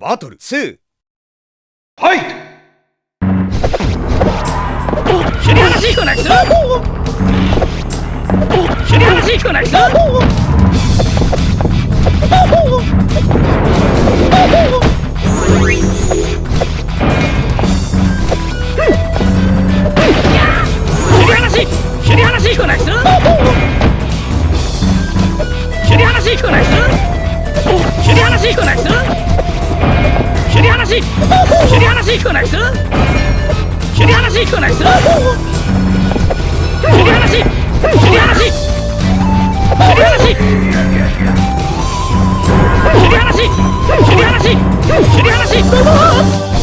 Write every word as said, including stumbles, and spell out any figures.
バトルツーファイト。切り離し行かないぞ。切り離し行かないぞ。切り離し、切り離し行かないぞ。切り離し行かないぞ。切り離し行かないぞ。切り離し、切り離し聞こえないっす。切り離し聞こえないっす。切り離し、切り離し、切り離し、切り離し、切り離し、切り離し。